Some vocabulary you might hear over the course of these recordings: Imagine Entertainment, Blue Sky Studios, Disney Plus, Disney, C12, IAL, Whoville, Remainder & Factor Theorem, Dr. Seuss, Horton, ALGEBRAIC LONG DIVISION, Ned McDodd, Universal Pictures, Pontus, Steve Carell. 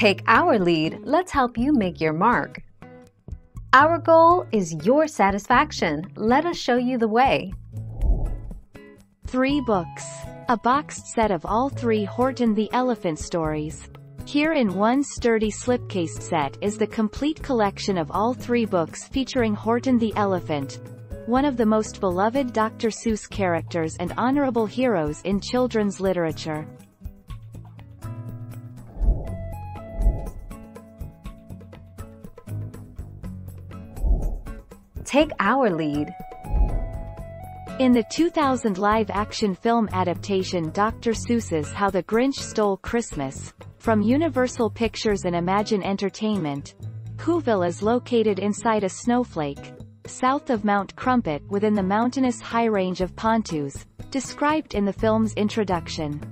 Take our lead, let's help you make your mark. Our goal is your satisfaction. Let us show you the way. 3 books. A boxed set of all 3 Horton the Elephant stories. Here in one sturdy slipcased set is the complete collection of all 3 books featuring Horton the Elephant, one of the most beloved Dr. Seuss characters and honorable heroes in children's literature. Take our lead. In the 2000 live-action film adaptation Dr. Seuss's How the Grinch Stole Christmas, from Universal Pictures and Imagine Entertainment, Whoville is located inside a snowflake, south of Mount Crumpet within the mountainous high range of Pontus, described in the film's introduction.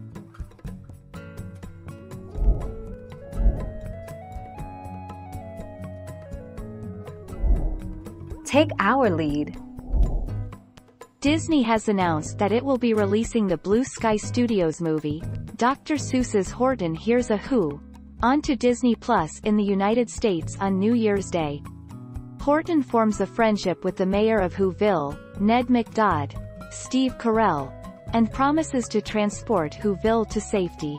Take our lead. Disney has announced that it will be releasing the Blue Sky Studios movie, Dr. Seuss's Horton Hears a Who, onto Disney Plus in the United States on New Year's Day. Horton forms a friendship with the mayor of Whoville, Ned McDodd, Steve Carell, and promises to transport Whoville to safety.